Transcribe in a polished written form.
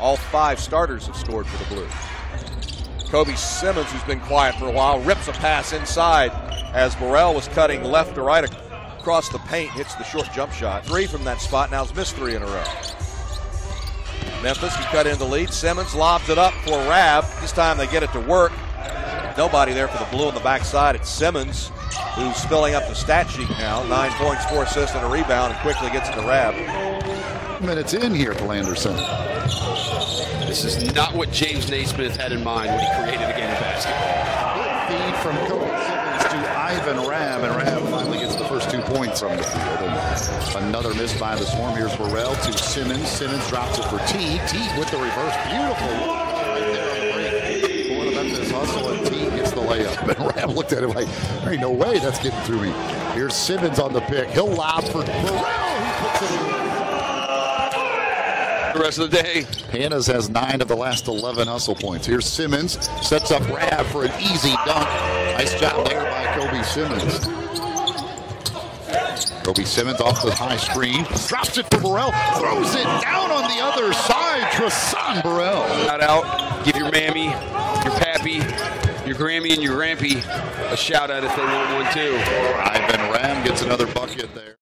All five starters have scored for the Blues. Kobi Simmons, who's been quiet for a while, rips a pass inside as Morrell was cutting left to right across the paint, hits the short jump shot. Three from that spot, now he's missed three in a row. Memphis can cut in the lead. Simmons lobs it up for Rabb. This time they get it to work. Nobody there for the Blue on the backside. It's Simmons, who's filling up the stat sheet now. 9 points, 4 assists, and a rebound, and quickly gets it to Rabb. Minutes in here for Landerson. This is not what James Naismith had in mind when he created the game of basketball. Feed from Kobi Simmons to Ivan Ram, and Ram finally gets the first 2 points on the field. And another miss by the Swarm. Here's Burrell to Simmons. Simmons drops it for T. T with the reverse. Beautiful. This hustle, and T gets the layup. And Ram looked at him like, there ain't no way that's getting through me. Here's Simmons on the pick. He'll lob for Burrell. He puts it in. The rest of the day. Hannah's has 9 of the last 11 hustle points. Here's Simmons, sets up Rabb for an easy dunk. Nice job there by Kobi Simmons. Kobi Simmons off the high screen, drops it for Burrell, throws it down on the other side. Trissan Burrell. Shout out, give your mammy, your pappy, your Grammy, and your grampy a shout out if they want one too. Ivan Ram gets another bucket there.